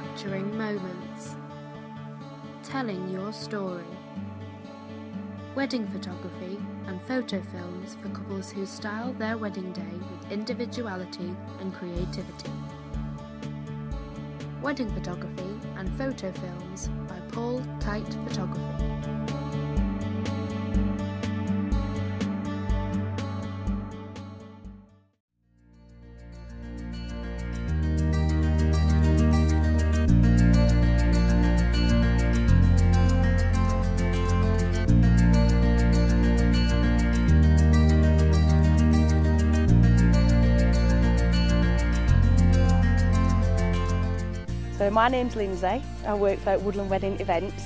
capturing moments, telling your story. Wedding photography and photo films for couples who style their wedding day with individuality and creativity. Wedding photography and photo films by Paul Kyte Photography. So my name's Lindsay, I work for Woodland Wedding Events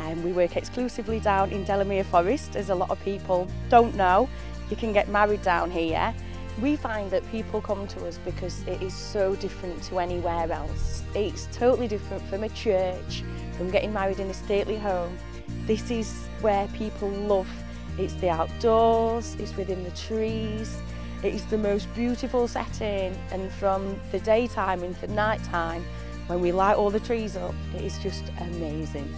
and we work exclusively down in Delamere Forest. As a lot of people don't know, you can get married down here. We find that people come to us because it is so different to anywhere else. It's totally different from a church, from getting married in a stately home. This is where people love. It's the outdoors, it's within the trees, it is the most beautiful setting, and from the daytime into the nighttime, when we light all the trees up, it is just amazing.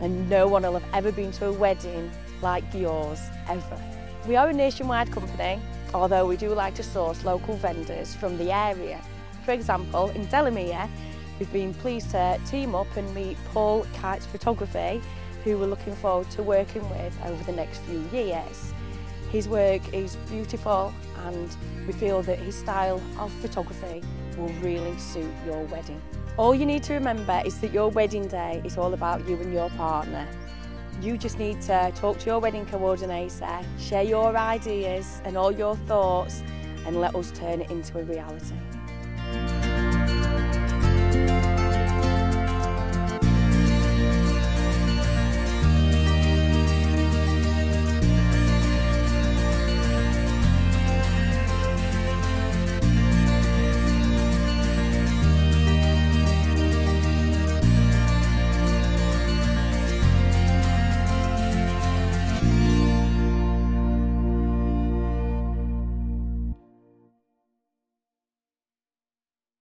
And no one will have ever been to a wedding like yours, ever. We are a nationwide company, although we do like to source local vendors from the area. For example, in Delamere, we've been pleased to team up and meet Paul Kyte Photography, who we're looking forward to working with over the next few years. His work is beautiful and we feel that his style of photography will really suit your wedding. All you need to remember is that your wedding day is all about you and your partner. You just need to talk to your wedding coordinator, share your ideas and all your thoughts, and let us turn it into a reality.